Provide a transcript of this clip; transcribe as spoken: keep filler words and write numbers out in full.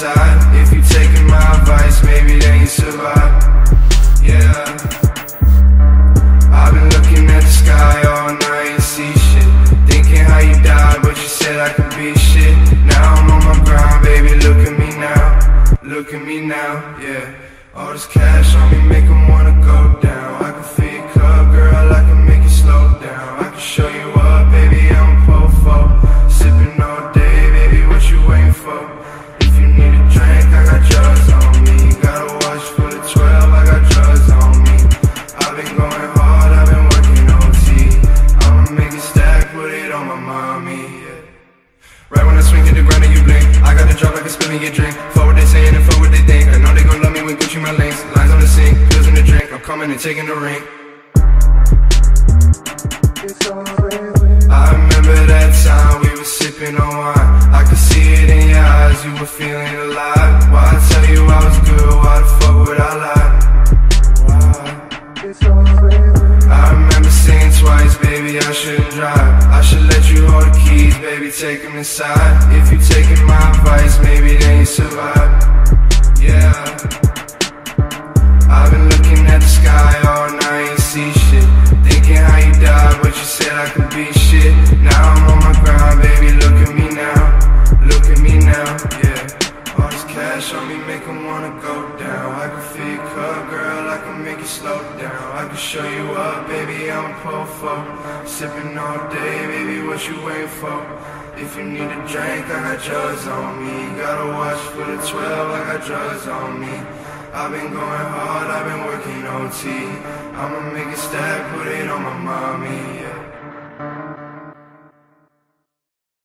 side. If you taking my advice, maybe then you survive. Yeah, I've been looking at the sky all night and see shit, thinking how you died, but you said I could be shit. Now I'm on my grind, baby, look at me now. Look at me now, yeah. All this cash on me make 'em wanna go down. I can feel your club, girl, I can make you slow down. I can show you up, baby, I'm po-fo. And taking the ring. I remember that time we were sipping on wine. I could see it in your eyes, you were feeling alive. Why I tell you I was good, why the fuck would I lie? Why? I remember saying twice, baby, I shouldn't drive. I should let you hold the keys, baby, take them inside. If you taking my advice, maybe then you survive. Yeah, I've been looking at the sky all night and see shit, thinking how you died, but you said I could be shit. Now I'm on my grind, baby, look at me now. Look at me now, yeah. All this cash on me make 'em wanna go down. I can feel your cup, girl, I can make you slow down. I can show you up, baby, I'm a po-fo. Sipping all day, baby, what you waiting for? If you need a drink, I got drugs on me. Gotta watch for the twelve, I got drugs on me. I've been going hard, I've been working O T. I'ma make it stack, put it on my mommy, yeah.